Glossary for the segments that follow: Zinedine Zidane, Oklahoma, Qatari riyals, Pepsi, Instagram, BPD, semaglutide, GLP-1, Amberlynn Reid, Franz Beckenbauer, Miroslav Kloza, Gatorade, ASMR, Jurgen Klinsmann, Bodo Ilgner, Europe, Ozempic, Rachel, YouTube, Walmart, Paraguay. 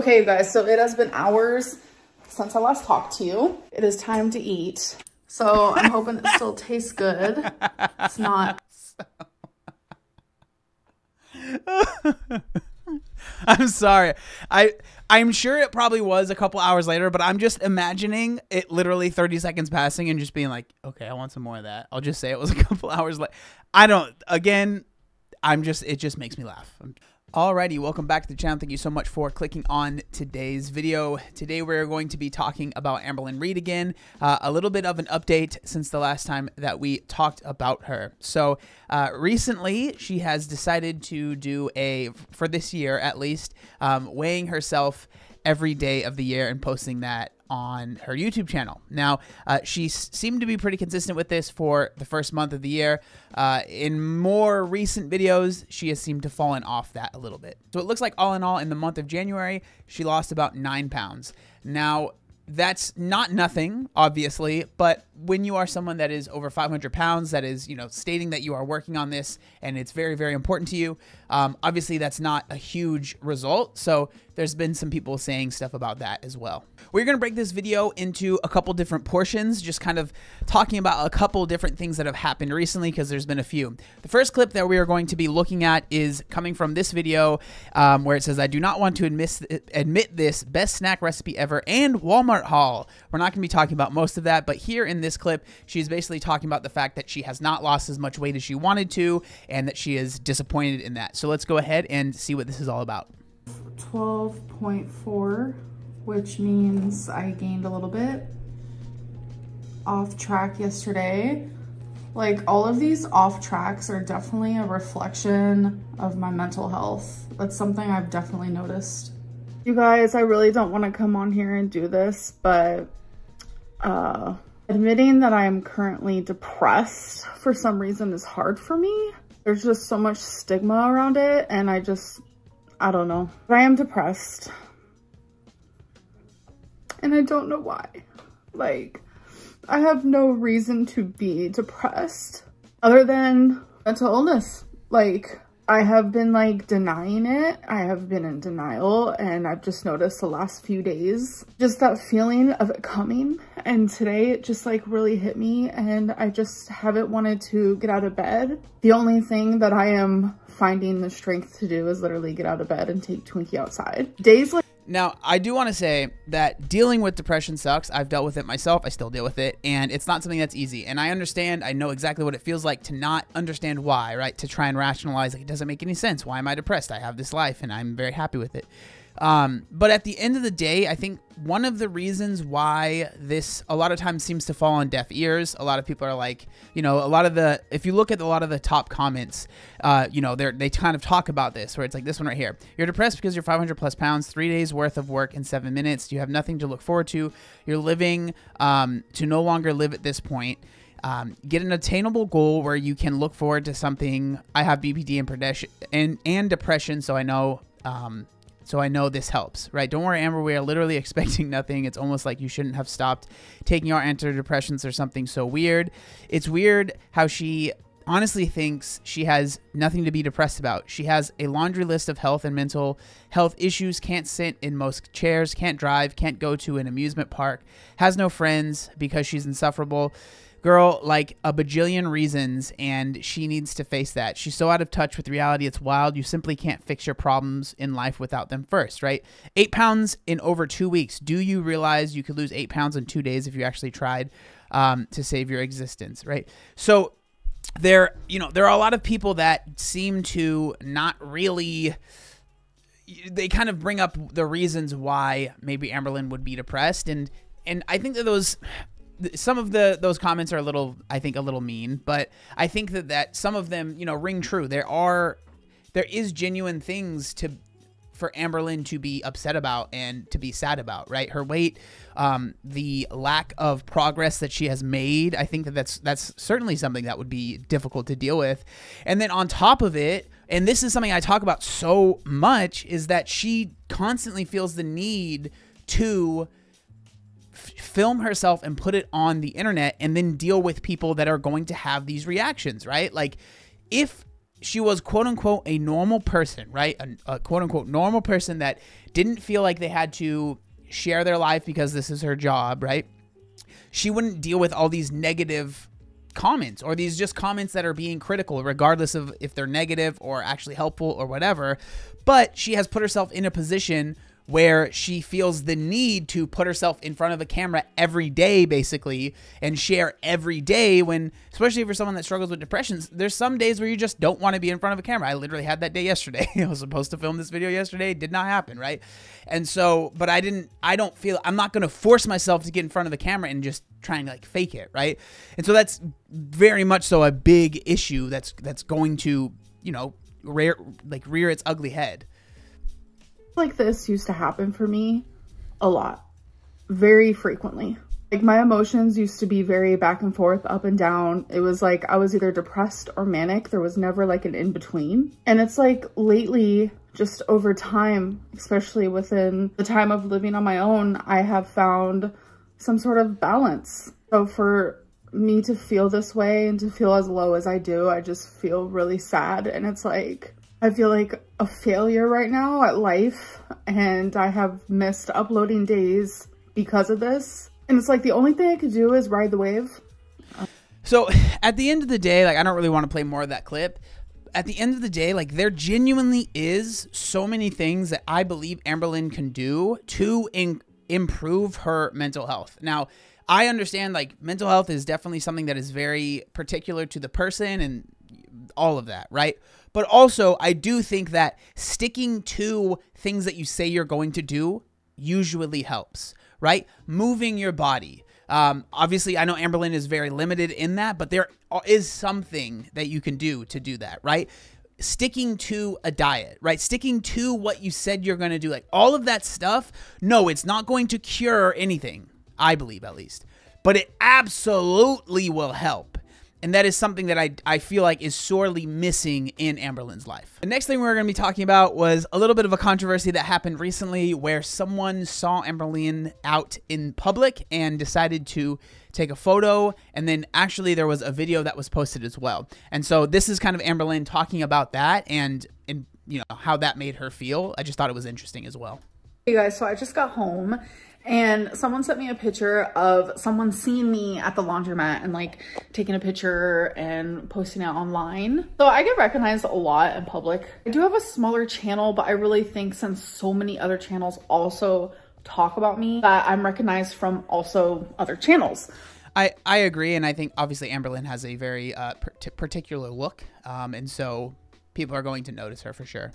Okay, you guys, so it has been hours since I last talked to you. It is time to eat. So I'm hoping it still tastes good. It's not. I'm sorry. I'm sure it probably was a couple hours later, but I'm just imagining it literally 30 seconds passing and just being like, okay, I want some more of that. I'll just say it was a couple hours later. It just makes me laugh. Alrighty, welcome back to the channel. Thank you so much for clicking on today's video. Today we're going to be talking about Amberlynn Reid again. A little bit of an update since the last time that we talked about her. So recently she has decided to do for this year at least, weighing herself every day of the year and posting that on her YouTube channel. Now, she seemed to be pretty consistent with this for the first month of the year. In more recent videos, she has seemed to fallen off that a little bit. So it looks like all in all, in the month of January, she lost about 9 pounds. Now, that's not nothing, obviously, but when you are someone that is over 500 pounds, that is, you know, stating that you are working on this and it's very, very important to you, obviously that's not a huge result. So there's been some people saying stuff about that as well. We're going to break this video into a couple different portions, just kind of talking about a couple different things that have happened recently because there's been a few. The first clip that we are going to be looking at is coming from this video where it says, I do not want to admit this, best snack recipe ever and Walmart haul. We're not going to be talking about most of that, but here in this clip, she's basically talking about the fact that she has not lost as much weight as she wanted to and that she is disappointed in that. So let's go ahead and see what this is all about. 12.4, which means I gained a little bit. Off track yesterday. Like, all of these off tracks are definitely a reflection of my mental health. That's something I've definitely noticed. You guys, I really don't want to come on here and do this, but admitting that I am currently depressed for some reason is hard for me. There's just so much stigma around it, and I don't know. But I am depressed, and I don't know why. Like, I have no reason to be depressed other than mental illness. Like, I have been like denying it. I have been in denial, and I've just noticed the last few days, just that feeling of it coming. And today it just like really hit me, and I just haven't wanted to get out of bed. The only thing that I am finding the strength to do is literally get out of bed and take Twinkie outside. Days like now, I do want to say that dealing with depression sucks. I've dealt with it myself. I still deal with it. And it's not something that's easy. And I understand. I know exactly what it feels like to not understand why, right? To try and rationalize, like, it doesn't make any sense. Why am I depressed? I have this life and I'm very happy with it. But at the end of the day, I think one of the reasons why this a lot of times seems to fall on deaf ears, a lot of people are like, you know, if you look at a lot of the top comments, you know, they kind of talk about this where it's like this one right here. You're depressed because you're 500 plus pounds, 3 days worth of work in 7 minutes. You have nothing to look forward to. You're living to no longer live at this point. Get an attainable goal where you can look forward to something. I have BPD and depression. So I know, So I know this helps, right? Don't worry, Amber, we are literally expecting nothing. It's almost like you shouldn't have stopped taking our antidepressants or something so weird. It's weird how she honestly thinks she has nothing to be depressed about. She has a laundry list of health and mental health issues, can't sit in most chairs, can't drive, can't go to an amusement park, has no friends because she's insufferable. Girl, like a bajillion reasons, and she needs to face that. She's so out of touch with reality. It's wild. You simply can't fix your problems in life without them first, right? 8 pounds in over 2 weeks. Do you realize you could lose 8 pounds in 2 days if you actually tried to save your existence, right? So there are a lot of people that seem to not really... They kind of bring up the reasons why maybe Amberlynn would be depressed, and I think that those comments are a little mean, but I think that some of them, you know, ring true. There is genuine things for Amberlynn to be upset about and to be sad about, right? Her weight, the lack of progress that she has made. I think that's certainly something that would be difficult to deal with. And then on top of it, and this is something I talk about so much, is that she constantly feels the need to film herself and put it on the internet and then deal with people that are going to have these reactions, right? Like, if she was quote unquote a normal person, right? A quote unquote normal person that didn't feel like they had to share their life because this is her job, right? She wouldn't deal with all these negative comments, or these just comments that are being critical, regardless of if they're negative or actually helpful or whatever. But she has put herself in a position where she feels the need to put herself in front of a camera every day, basically, and share every day when, especially for someone that struggles with depression, there's some days where you just don't want to be in front of a camera. I literally had that day yesterday. I was supposed to film this video yesterday. It did not happen, right? And so, but I'm not going to force myself to get in front of the camera and just try and like fake it, right? And so that's very much so a big issue that's going to, you know, rear its ugly head. Like this used to happen for me a lot, very frequently. Like my emotions used to be very back and forth, up and down. It was like I was either depressed or manic. There was never like an in-between. And it's like lately, just over time, especially within the time of living on my own, I have found some sort of balance. So for me to feel this way and to feel as low as I do, I just feel really sad. And it's like, I feel like a failure right now at life, and I have missed uploading days because of this. And it's like the only thing I could do is ride the wave. So at the end of the day, like I don't really want to play more of that clip. At the end of the day, like there genuinely is so many things that I believe Amberlynn can do to improve her mental health. Now, I understand like mental health is definitely something that is very particular to the person and all of that, right? But also, I do think that sticking to things that you say you're going to do usually helps, right? Moving your body. Obviously, I know Amberlynn is very limited in that, but there is something that you can do to do that, right? Sticking to a diet, right? Sticking to what you said you're going to do, like all of that stuff. No, it's not going to cure anything, I believe at least, but it absolutely will help. And that is something that I feel like is sorely missing in Amberlynn's life. The next thing we were going to be talking about was a little bit of a controversy that happened recently where someone saw Amberlynn out in public and decided to take a photo. And then actually there was a video that was posted as well. And so this is kind of Amberlynn talking about that and you know, how that made her feel. I just thought it was interesting as well. Hey guys, so I just got home and someone sent me a picture of someone seeing me at the laundromat and like taking a picture and posting it online. So I get recognized a lot in public. I do have a smaller channel, but I really think since so many other channels also talk about me, that I'm recognized from also other channels. I agree. And I think obviously Amberlynn has a very particular look. And so people are going to notice her for sure.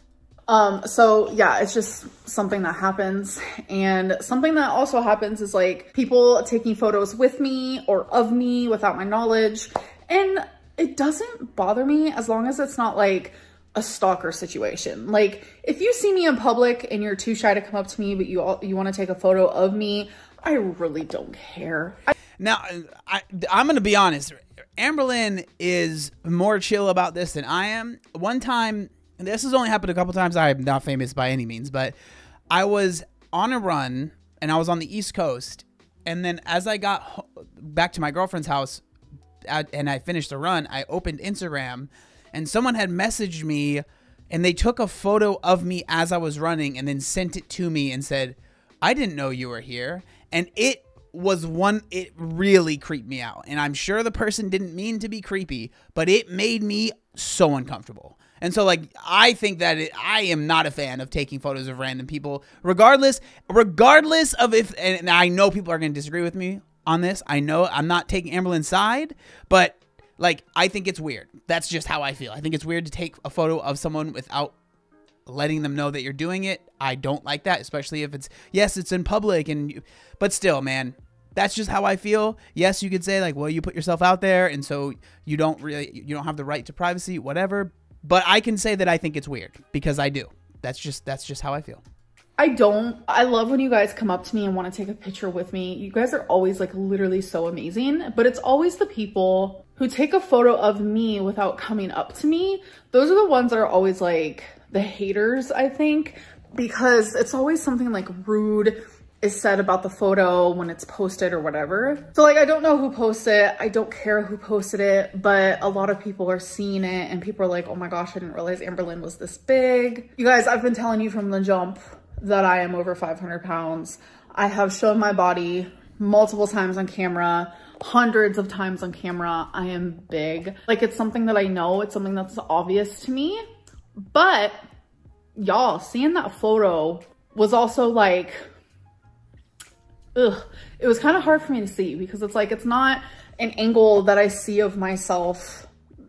So yeah, it's just something that happens. And something that also happens is like people taking photos with me or of me without my knowledge. And it doesn't bother me as long as it's not like a stalker situation. Like if you see me in public and you're too shy to come up to me, but you want to take a photo of me, I really don't care. Now, I'm going to be honest. Amberlynn is more chill about this than I am. One time, and this has only happened a couple times. I am not famous by any means, but I was on a run and I was on the East Coast. And then as I got back to my girlfriend's house and I finished the run, I opened Instagram and someone had messaged me and they took a photo of me as I was running and then sent it to me and said, "I didn't know you were here." And it really creeped me out. And I'm sure the person didn't mean to be creepy, but it made me so uncomfortable. And so, like, I think that I am not a fan of taking photos of random people, regardless of if, and I know people are going to disagree with me on this. I know I'm not taking Amberlynn's side, but like, I think it's weird. That's just how I feel. I think it's weird to take a photo of someone without letting them know that you're doing it. I don't like that, especially if it's, yes, it's in public but still, man. That's just how I feel. Yes, you could say like, well, you put yourself out there and so you don't have the right to privacy, whatever. But I can say that I think it's weird because I do. That's just how I feel. I love when you guys come up to me and want to take a picture with me. You guys are always like literally so amazing, but it's always the people who take a photo of me without coming up to me. Those are the ones that are always like the haters, I think, because it's always something like rude. is said about the photo when it's posted or whatever. So like, I don't know who posted it. I don't care who posted it, but a lot of people are seeing it and people are like, oh my gosh, I didn't realize Amberlynn was this big. You guys, I've been telling you from the jump that I am over 500 pounds. I have shown my body multiple times on camera, hundreds of times on camera. I am big. Like, it's something that I know, it's something that's obvious to me, but y'all, seeing that photo was also like, ugh, it was kind of hard for me to see because it's like, it's not an angle that I see of myself,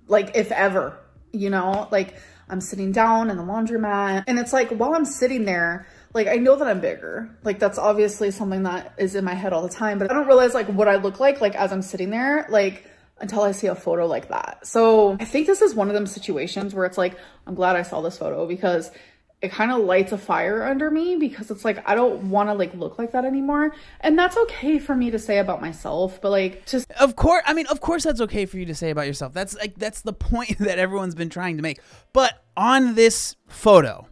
like, if ever, you know, like I'm sitting down in the laundromat and it's like, while I'm sitting there, like, I know that I'm bigger. Like, that's obviously something that is in my head all the time, but I don't realize like what I look like as I'm sitting there, like, until I see a photo like that. So I think this is one of them situations where it's like, I'm glad I saw this photo because it kind of lights a fire under me because it's like, I don't want to like look like that anymore. And that's okay for me to say about myself, but like, just of course, I mean, of course that's okay for you to say about yourself. That's like, that's the point that everyone's been trying to make. But on this photo,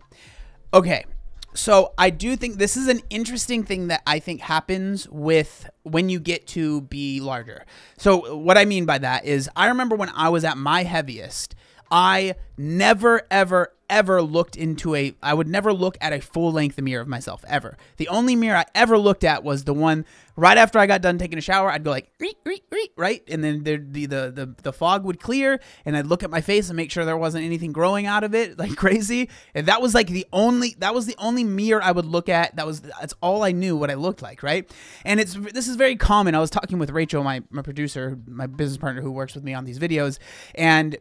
okay. So I do think this is an interesting thing that I think happens with when you get to be larger. So what I mean by that is I remember when I was at my heaviest, I never, ever, ever looked into I would never look at a full length mirror of myself, ever. The only mirror I ever looked at was the one right after I got done taking a shower. I'd go like, eek, eek, eek, right? And then the fog would clear and I'd look at my face and make sure there wasn't anything growing out of it like crazy. And that was like the only mirror I would look at. That's all I knew what I looked like, right? And this is very common. I was talking with Rachel, my producer, my business partner who works with me on these videos, and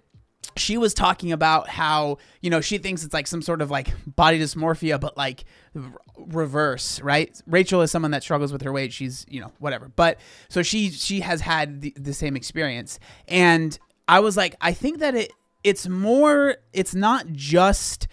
she was talking about how, you know, she thinks it's like some sort of like body dysmorphia, but like reverse, right? Rachel is someone that struggles with her weight. She's, you know, whatever. But so she has had the same experience. And I was like, I think that it's more, it's not just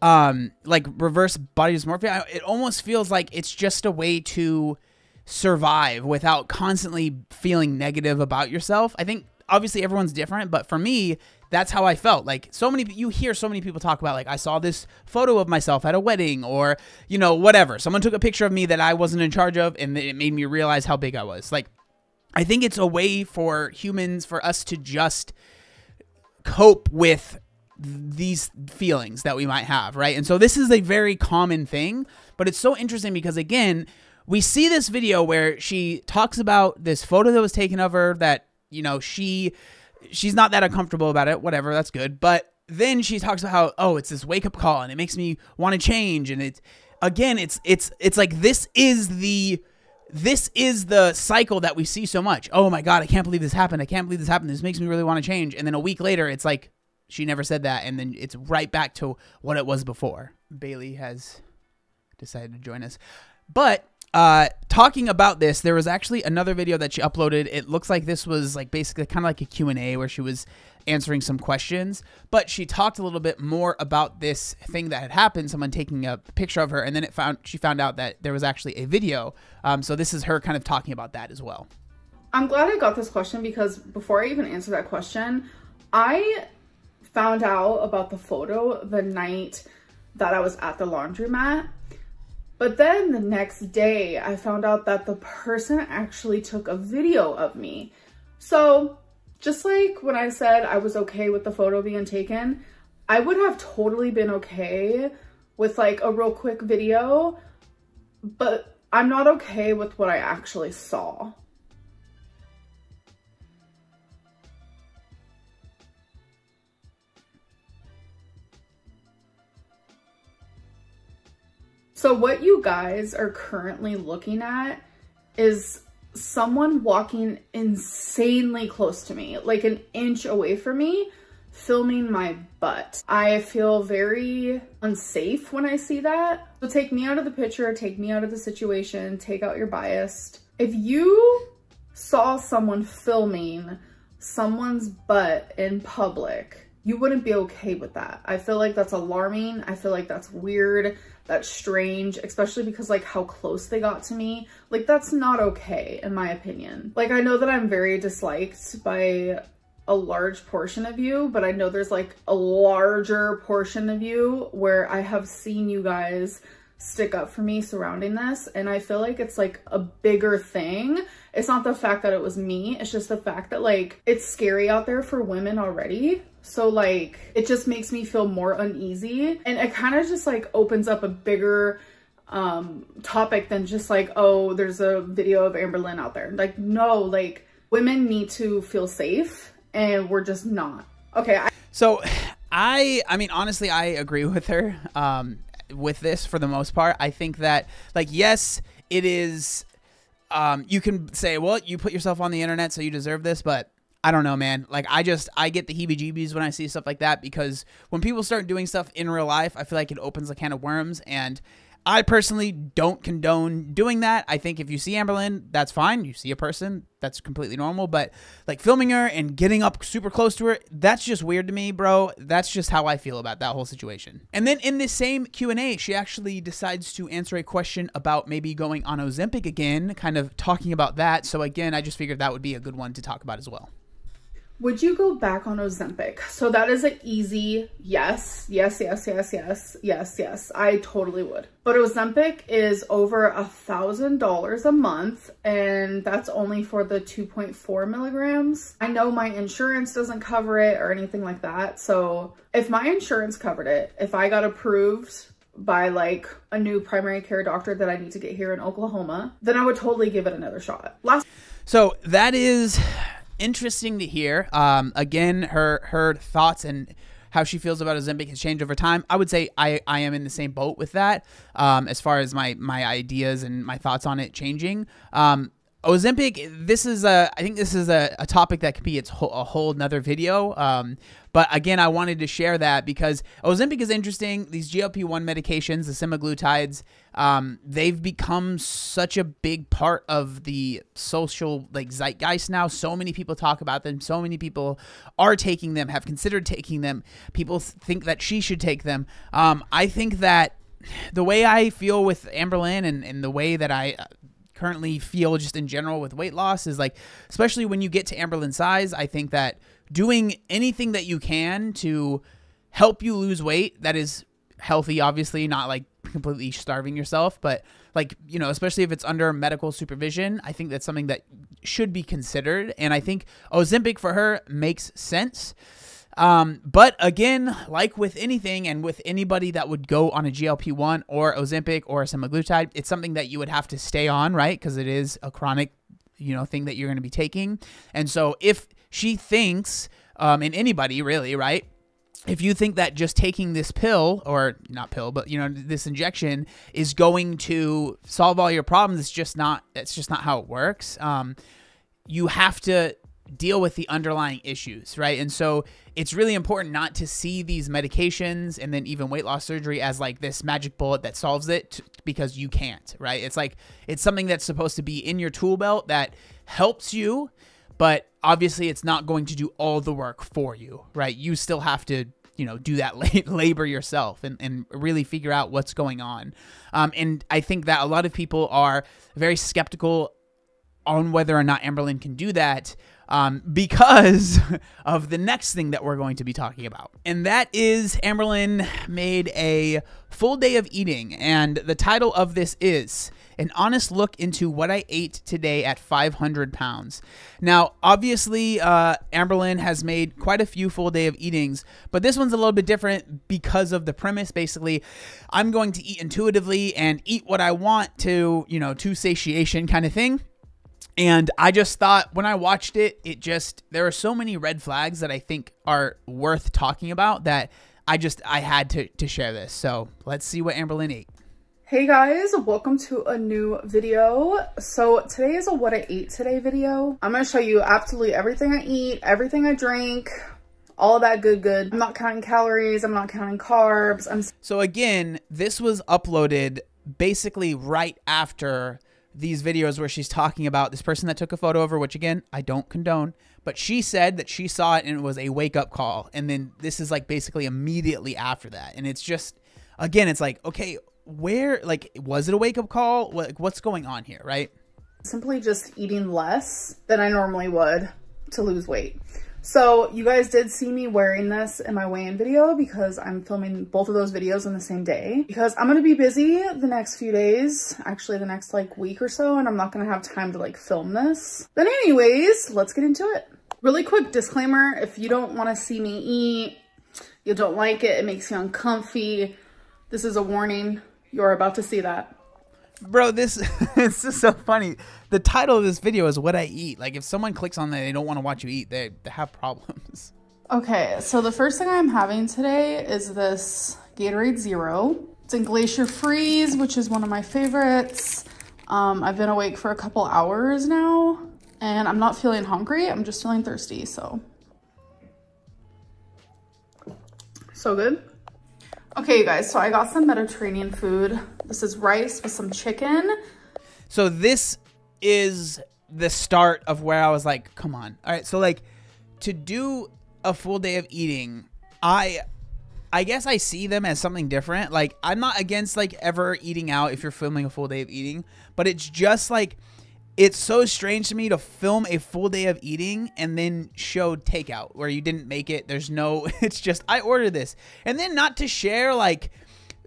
like reverse body dysmorphia. It almost feels like it's just a way to survive without constantly feeling negative about yourself. I think obviously everyone's different, but for me, that's how I felt. Like, you hear so many people talk about, like, I saw this photo of myself at a wedding or, you know, whatever. Someone took a picture of me that I wasn't in charge of and it made me realize how big I was. Like, I think it's a way for humans, for us to just cope with these feelings that we might have, right? And so this is a very common thing, but it's so interesting because, again, we see this video where she talks about this photo that was taken of her that, you know, she's not that uncomfortable about it, whatever, that's good. But then she talks about how, oh, it's this wake up call and it makes me want to change. And it's, again, it's like, this is the cycle that we see so much. Oh my God, I can't believe this happened. I can't believe this happened. This makes me really want to change. And then a week later, it's like, she never said that. And then it's right back to what it was before. Bailey has decided to join us. But talking about this, there was actually another video that she uploaded. It looks like this was like basically kind of like a Q&A where she was answering some questions, but she talked a little bit more about this thing that had happened, someone taking a picture of her, and then she found out that there was actually a video. So this is her kind of talking about that as well. I'm glad I got this question because before I even answer that question, I found out about the photo the night that I was at the laundromat. But then the next day, I found out that the person actually took a video of me. So just like when I said I was okay with the photo being taken, I would have totally been okay with like a real quick video, but I'm not okay with what I actually saw. So what you guys are currently looking at is someone walking insanely close to me, like an inch away from me, filming my butt. I feel very unsafe when I see that. So take me out of the picture, take me out of the situation, take out your bias. If you saw someone filming someone's butt in public, you wouldn't be okay with that. I feel like that's alarming. I feel like that's weird. That's strange, especially because like how close they got to me. Like, that's not okay in my opinion. Like, I know that I'm very disliked by a large portion of you, but I know there's like a larger portion of you where I have seen you guys stick up for me surrounding this, and I feel like it's like a bigger thing. It's not the fact that it was me, it's just the fact that like it's scary out there for women already. So like it just makes me feel more uneasy, and it kind of just like opens up a bigger topic than just like, oh, there's a video of Amberlynn out there. Like, no, like women need to feel safe, and we're just not. Okay. So I mean, honestly, I agree with her with this for the most part. I think that like, yes, it is. You can say, well, you put yourself on the internet, so you deserve this, but I don't know, man. Like, I get the heebie-jeebies when I see stuff like that, because when people start doing stuff in real life, I feel like it opens a can of worms, and I personally don't condone doing that. I think if you see Amberlynn, that's fine. You see a person, that's completely normal. But like filming her and getting up super close to her, that's just weird to me, bro. That's just how I feel about that whole situation. And then in this same Q&A, she actually decides to answer a question about maybe going on Ozempic again, kind of talking about that. So again, I just figured that would be a good one to talk about as well. Would you go back on Ozempic? So that is an easy yes. Yes, yes, yes, yes, yes, yes. I totally would. But Ozempic is over $1,000 a month, and that's only for the 2.4 milligrams. I know my insurance doesn't cover it or anything like that. So if my insurance covered it, if I got approved by like a new primary care doctor that I need to get here in Oklahoma, then I would totally give it another shot. So that is interesting to hear. Again, her thoughts and how she feels about Ozempic has changed over time. I would say I am in the same boat with that, as far as my ideas and my thoughts on it changing. Ozempic, this is I think this is a topic that could be a whole nother video. But again, I wanted to share that because Ozempic is interesting. These GLP-1 medications, the semaglutides, they've become such a big part of the social like zeitgeist now. So many people talk about them. So many people are taking them, have considered taking them. People think that she should take them. I think that the way I feel with Amberlynn and the way that I currently feel just in general with weight loss is like, especially when you get to Amberlynn's size, I think that doing anything that you can to help you lose weight that is healthy, obviously not like completely starving yourself, but like, you know, especially if it's under medical supervision, I think that's something that should be considered. And I think Ozempic for her makes sense. But again, like with anything and with anybody that would go on a GLP-1 or Ozempic or a semaglutide, it's something that you would have to stay on, right? Because it is a chronic, you know, thing that you're going to be taking. And so if she thinks, and anybody really, right? If you think that just taking this pill, or not pill, but you know, this injection is going to solve all your problems, it's just not how it works. You have to deal with the underlying issues, right? And so it's really important not to see these medications and then even weight loss surgery as like this magic bullet that solves it, because you can't, right? It's like, it's something that's supposed to be in your tool belt that helps you, but obviously it's not going to do all the work for you, right? You still have to, you know, do that labor yourself and really figure out what's going on. And I think that a lot of people are very skeptical on whether or not Amberlynn can do that, because of the next thing that we're going to be talking about. And that is Amberlynn made a full day of eating. And the title of this is An Honest Look Into What I Ate Today at 500 Pounds. Now, obviously, Amberlynn has made quite a few full day of eatings, but this one's a little bit different because of the premise. Basically, I'm going to eat intuitively and eat what I want to, you know, to satiation kind of thing. And I just thought when I watched it, there are so many red flags that I think are worth talking about that I had to share this. So let's see what Amberlynn ate. Hey guys, welcome to a new video. So today is a what I ate today video. I'm going to show you absolutely everything I eat, everything I drink, all of that good. I'm not counting calories. I'm not counting carbs. So again, this was uploaded basically right after these videos where she's talking about this person that took a photo of her, which again, I don't condone, but she said that she saw it and it was a wake up call. And then this is like basically immediately after that. And it's just, again, it's like, okay, where, like, was it a wake up call? Like, what's going on here, right? Simply just eating less than I normally would to lose weight. So you guys did see me wearing this in my weigh-in video because I'm filming both of those videos on the same day because I'm going to be busy the next few days, actually the next like week or so, and I'm not going to have time to like film this. But anyways, let's get into it. Really quick disclaimer, if you don't want to see me eat, you don't like it, it makes you uncomfy, this is a warning. You're about to see that. Bro, it's just so funny. The title of this video is What I Eat. Like, if someone clicks on that and they don't want to watch you eat, they have problems. Okay, so the first thing I'm having today is this Gatorade Zero. It's in Glacier Freeze, which is one of my favorites. I've been awake for a couple hours now, and I'm not feeling hungry. I'm just feeling thirsty, so. So good. Okay, you guys, so I got some Mediterranean food. This is rice with some chicken. So this is the start of where I was like, come on. All right, so like to do a full day of eating, I guess I see them as something different. Like I'm not against like ever eating out if you're filming a full day of eating, but it's just like, it's so strange to me to film a full day of eating and then show takeout where you didn't make it. There's no, it's just, I ordered this. And then not to share like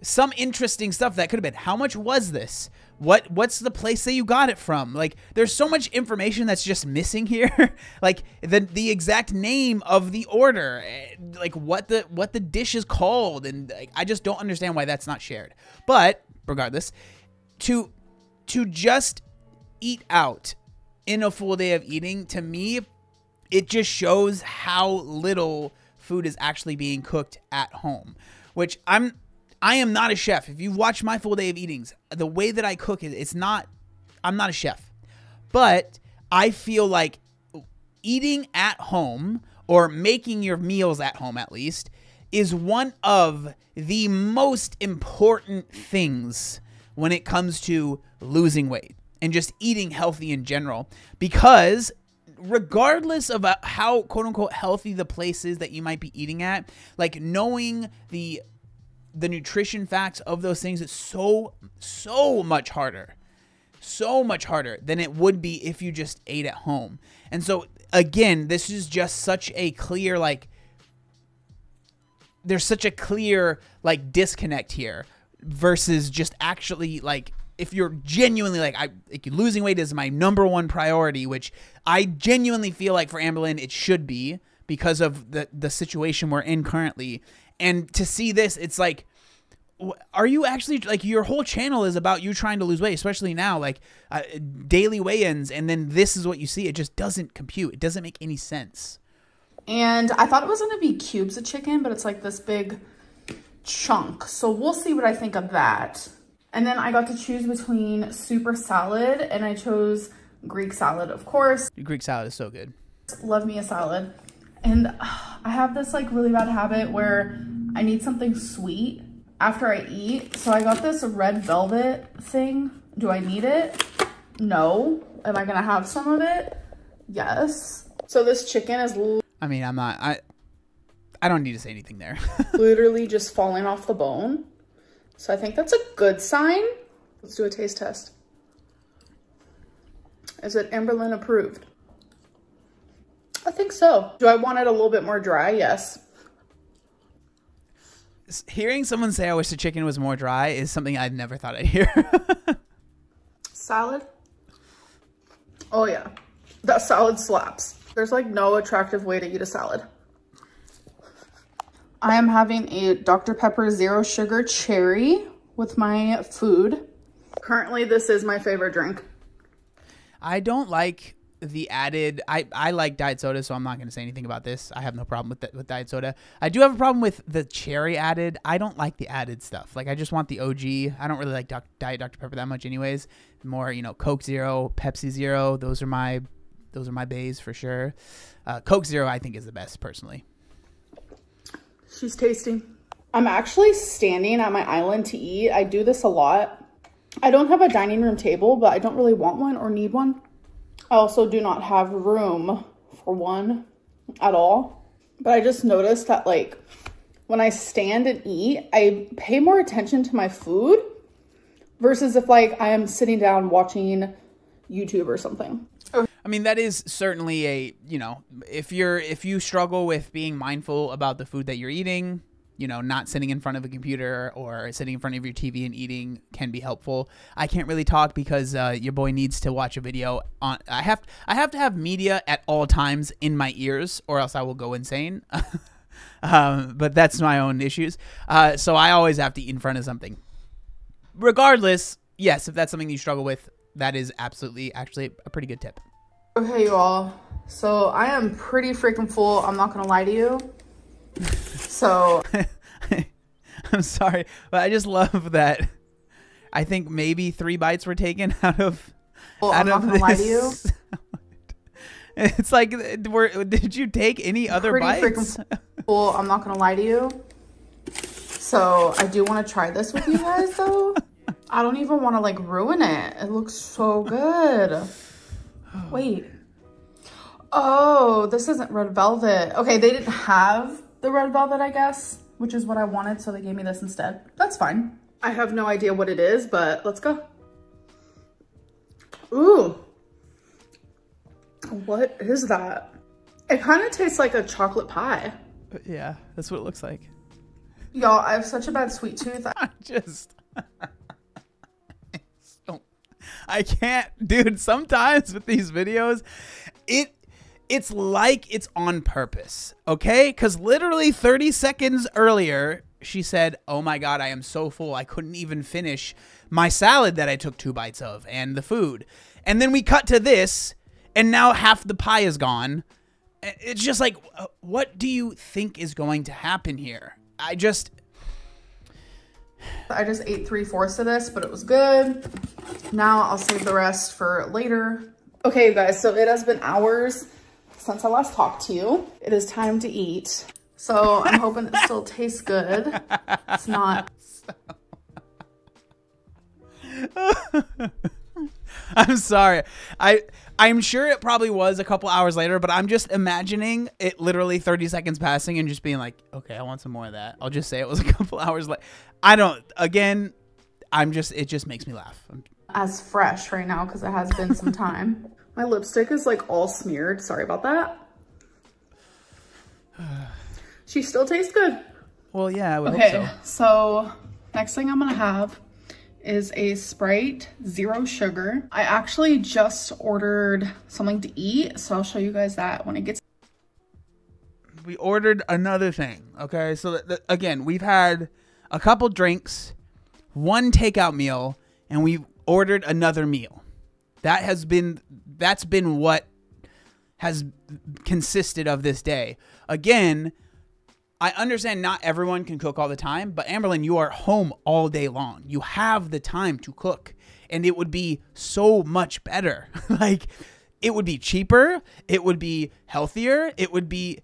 some interesting stuff that could have been, how much was this? What's the place that you got it from? Like there's so much information that's just missing here. Like the exact name of the order, like what the dish is called. And like, I just don't understand why that's not shared. But regardless, to just eat out in a full day of eating, to me, it just shows how little food is actually being cooked at home, which I am not a chef. If you've watched my full day of eatings, the way that I cook it, it's not, I'm not a chef, but I feel like eating at home or making your meals at home at least is one of the most important things when it comes to losing weight and just eating healthy in general, because regardless of how quote unquote healthy the place is that you might be eating at, like knowing the nutrition facts of those things is so much harder than it would be if you just ate at home. And so again, this is just such a clear, like there's such a clear like disconnect here versus just actually like, if you're genuinely like, losing weight is my number one priority, which I genuinely feel like for Amberlynn, it should be because of the situation we're in currently. And to see this, it's like, are you actually like, your whole channel is about you trying to lose weight, especially now, like daily weigh-ins. And then this is what you see. It just doesn't compute. It doesn't make any sense. And I thought it was going to be cubes of chicken, but it's like this big chunk. So we'll see what I think of that. And then I got to choose between super salad, and I chose Greek salad, of course. Greek salad is so good. Love me a salad. And I have this like really bad habit where I need something sweet after I eat. So I got this red velvet thing. Do I need it? No. Am I gonna have some of it? Yes. So this chicken is, I mean, I'm not, I don't need to say anything there. Literally just falling off the bone. So I think that's a good sign. Let's do a taste test. Is it Amberlynn approved? I think so. Do I want it a little bit more dry? Yes. Hearing someone say, I wish the chicken was more dry is something I've never thought I'd hear. Salad. Oh yeah. That salad slaps. There's like no attractive way to eat a salad. I am having a Dr. Pepper Zero Sugar Cherry with my food. Currently, this is my favorite drink. I don't like the added, I like diet soda, so I'm not going to say anything about this. I have no problem with diet soda. I do have a problem with the cherry added. I don't like the added stuff. Like, I just want the OG. I don't really like diet Dr. Pepper that much anyways. More, you know, Coke Zero, Pepsi Zero. Those are my bays for sure. Coke Zero, I think, is the best personally. She's tasty. I'm actually standing at my island to eat. I do this a lot. I don't have a dining room table, but I don't really want one or need one. I also do not have room for one at all. But I just noticed that like when I stand and eat, I pay more attention to my food versus if like I am sitting down watching YouTube or something. I mean, that is certainly a, you know, if you struggle with being mindful about the food that you're eating, you know, not sitting in front of a computer or sitting in front of your TV and eating can be helpful. I can't really talk because your boy needs to watch a video on. I have to have media at all times in my ears, or else I will go insane. But that's my own issues. So I always have to eat in front of something. Regardless, yes, if that's something you struggle with, that is absolutely actually a pretty good tip. Okay, you all. So I am pretty freaking full. I'm not gonna lie to you. So I'm sorry, but I just love that. I think maybe 3 bites were taken out of. Well, out I'm of not gonna this. Lie to you. It's like, did you take any other bites? Pretty freaking full. I'm not gonna lie to you. So I do want to try this with you guys, though. I don't even want to like ruin it. It looks so good. Wait. Oh, this isn't red velvet. Okay, they didn't have the red velvet, I guess, which is what I wanted, so they gave me this instead. That's fine. I have no idea what it is, but let's go. Ooh. What is that? It kind of tastes like a chocolate pie. Yeah, that's what it looks like. Y'all, I have such a bad sweet tooth. I just... I can't, dude, sometimes with these videos, it's like it's on purpose, okay? Because literally 30 seconds earlier, she said, oh my God, I am so full. I couldn't even finish my salad that I took 2 bites of and the food. And then we cut to this, and now half the pie is gone. It's just like, what do you think is going to happen here? I just ate 3/4 of this, but it was good. Now I'll save the rest for later. Okay, you guys, so it has been hours since I last talked to you. It is time to eat. So I'm hoping it still tastes good. It's not. I'm sorry. I'm sure it probably was a couple hours later, but I'm just imagining it literally 30 seconds passing and just being like, okay, I want some more of that. I'll just say it was a couple hours later. I don't, again, I'm just, it just makes me laugh. As fresh right now, because it has been some time. My lipstick is like all smeared. Sorry about that. She still tastes good. Well, yeah, I would hope so. So next thing I'm going to have is a Sprite Zero Sugar. I actually just ordered something to eat, so I'll show you guys that when it gets. We ordered another thing, okay? So again, we've had a couple drinks, 1 takeout meal, and we've ordered another meal. That has been, that's been what has consisted of this day. Again, I understand not everyone can cook all the time, but Amberlynn, you are home all day long. You have the time to cook, and it would be so much better. Like, it would be cheaper. It would be healthier. It would be,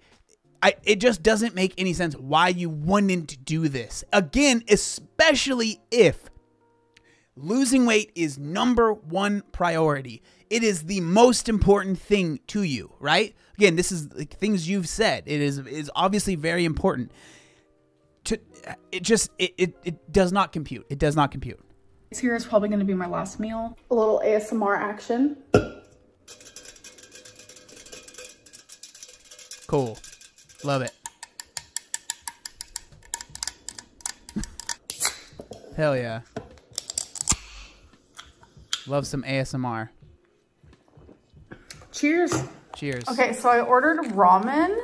it just doesn't make any sense why you wouldn't do this. Again, especially if losing weight is #1 priority. It is the most important thing to you, right? Again, this is like things you've said. It is obviously very important. It does not compute. It does not compute. This here is probably going to be my last meal. A little ASMR action. Cool. Love it. Hell yeah. Love some ASMR. Cheers. Cheers. Okay, so I ordered ramen,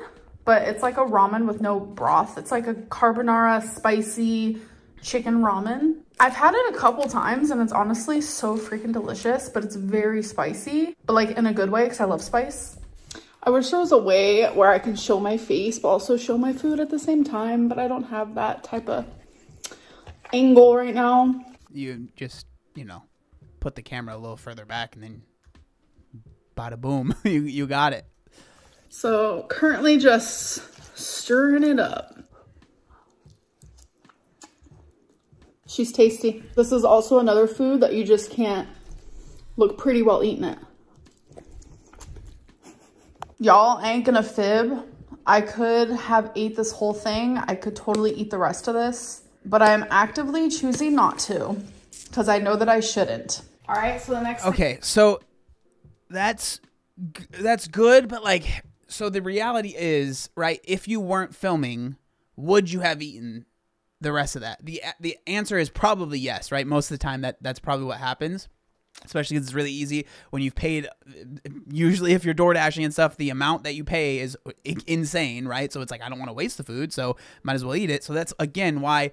but it's like a ramen with no broth. It's like a carbonara spicy chicken ramen. I've had it a couple times and it's honestly so freaking delicious, but it's very spicy, but like in a good way because I love spice. I wish there was a way where I can show my face but also show my food at the same time, but I don't have that type of angle right now. You just, you know, put the camera a little further back and then... bada boom, you got it. So currently just stirring it up. She's tasty. This is also another food that you just can't look pretty while eating it. Y'all ain't gonna fib. I could have ate this whole thing. I could totally eat the rest of this, but I am actively choosing not to because I know that I shouldn't. All right, so the next thing. Okay, so that's that's good, but like, so the reality is, right, if you weren't filming, would you have eaten the rest of that? The answer is probably yes, right? Most of the time that's probably what happens, especially because it's really easy when you've paid. Usually if you're door dashing and stuff, the amount that you pay is insane, right? So it's like, I don't want to waste the food, so might as well eat it. So that's, again, why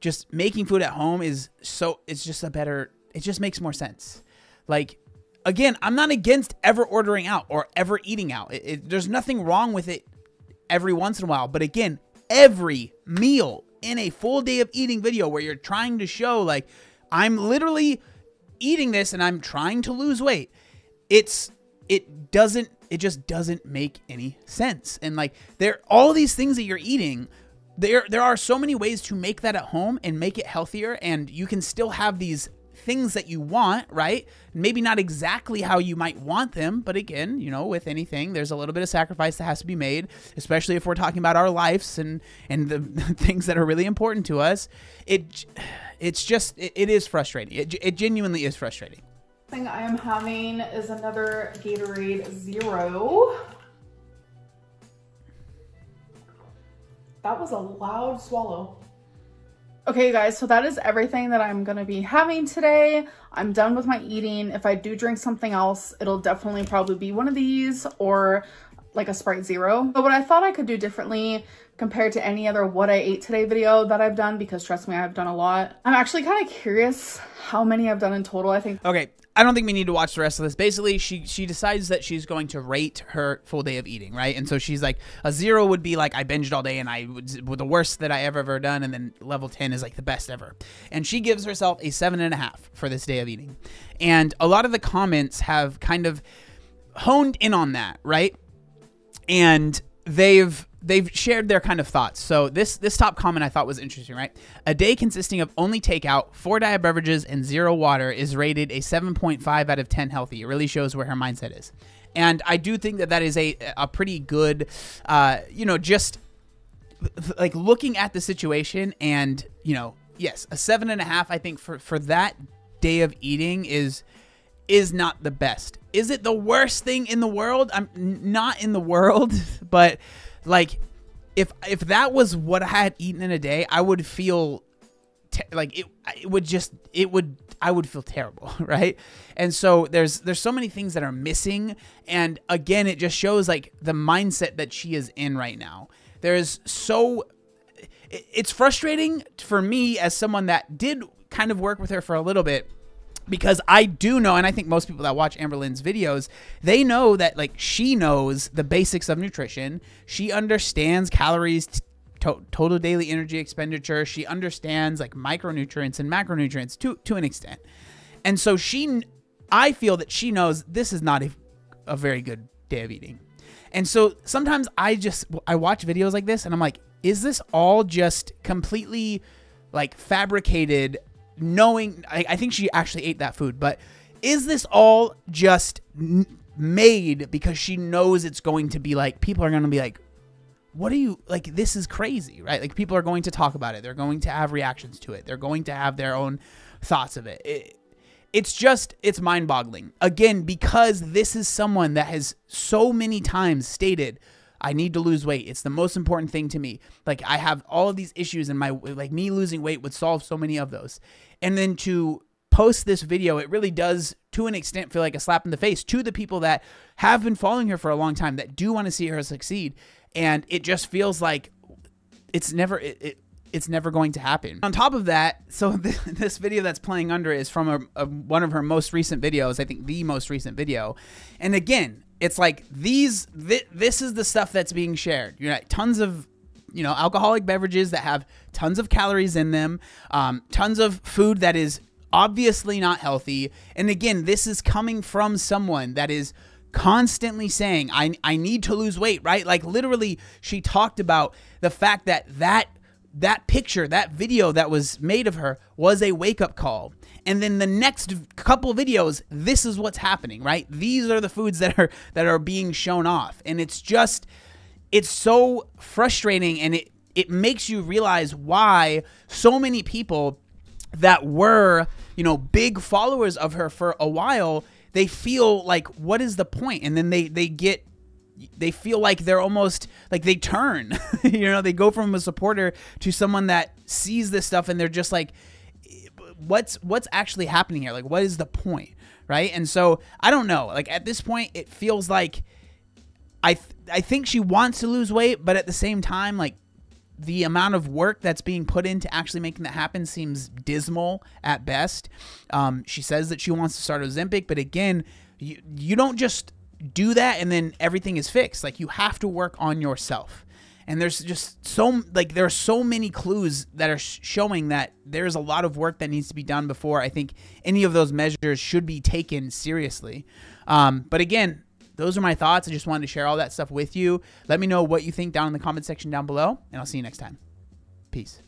just making food at home is so, it's just a better, it just makes more sense. Like, again, I'm not against ever ordering out or ever eating out. There's nothing wrong with it every once in a while. But again, every meal in a full day of eating video where you're trying to show, like, I'm literally eating this and I'm trying to lose weight, it just doesn't make any sense. And like, all these things that you're eating, there are so many ways to make that at home and make it healthier, and you can still have these things that you want, right? Maybe not exactly how you might want them, but again, you know, with anything, there's a little bit of sacrifice that has to be made, especially if we're talking about our lives and the things that are really important to us. It is frustrating. It genuinely is frustrating. The thing I am having is another Gatorade Zero. That was a loud swallow. Okay, guys, so that is everything that I'm gonna be having today. I'm done with my eating. If I do drink something else, it'll definitely probably be one of these or like a Sprite Zero. But what I thought I could do differently compared to any other what I ate today video that I've done, because trust me, I've done a lot. I'm actually kind of curious how many I've done in total, I think. Okay, I don't think we need to watch the rest of this. Basically, she decides that she's going to rate her full day of eating, right? And so she's like, a zero would be like, I binged all day and I was the worst that I ever done. And then level 10 is like the best ever. And she gives herself a 7.5 for this day of eating. And a lot of the comments have kind of honed in on that, right? And they've shared their kind of thoughts. So this top comment I thought was interesting, right? A day consisting of only takeout, 4 diet beverages, and 0 water is rated a 7.5 out of 10 healthy. It really shows where her mindset is. And I do think that that is a pretty good, you know, just like looking at the situation and, you know, yes, a 7.5, I think for that day of eating is not the best. Is it the worst thing in the world? I'm not in the world, but like if that was what I had eaten in a day, I would feel like I would feel terrible, right? And so there's so many things that are missing. And again, it just shows like the mindset that she is in right now. It's frustrating for me as someone that did kind of work with her for a little bit, because I do know, and I think most people that watch Amberlynn's videos, they know that like she knows the basics of nutrition. She understands calories, total daily energy expenditure. She understands like micronutrients and macronutrients to an extent. And so I feel that she knows this is not a very good day of eating. And so sometimes I watch videos like this and I'm like, is this all just completely like fabricated? Knowing, I think she actually ate that food, but is this all just made because she knows it's going to be like, people are going to be like, what are you, like, this is crazy, right? Like, people are going to talk about it. They're going to have reactions to it. They're going to have their own thoughts of it. It's mind boggling again, because this is someone that has so many times stated, I need to lose weight. It's the most important thing to me. Like, I have all of these issues and me losing weight would solve so many of those. And then to post this video, it really does to an extent feel like a slap in the face to the people that have been following her for a long time, that do want to see her succeed. And it just feels like it's never going to happen. On top of that, so this video that's playing under is from one of her most recent videos, I think the most recent video. And again, it's like this is the stuff that's being shared. You know, tons of, you know, alcoholic beverages that have tons of calories in them, tons of food that is obviously not healthy. And again, this is coming from someone that is constantly saying, I need to lose weight, right? Like, literally, she talked about the fact that that picture, that video that was made of her was a wake-up call. And then the next couple videos, this is what's happening, right? These are the foods that are being shown off. And it's so frustrating, and it makes you realize why so many people that were, you know, big followers of her for a while, they feel like, what is the point? And then they feel like they're almost like they turn, you know, they go from a supporter to someone that sees this stuff and they're just like, what's actually happening here? Like, what is the point? Right. And so I don't know, like at this point, it feels like I think she wants to lose weight, but at the same time, like the amount of work that's being put into actually making that happen seems dismal at best. She says that she wants to start Ozempic, but again, you don't just do that and then everything is fixed. Like, you have to work on yourself. And there's just so, like, there are so many clues that are showing that there's a lot of work that needs to be done before I think any of those measures should be taken seriously. But again, those are my thoughts. I just wanted to share all that stuff with you. Let me know what you think down in the comment section down below, and I'll see you next time. Peace.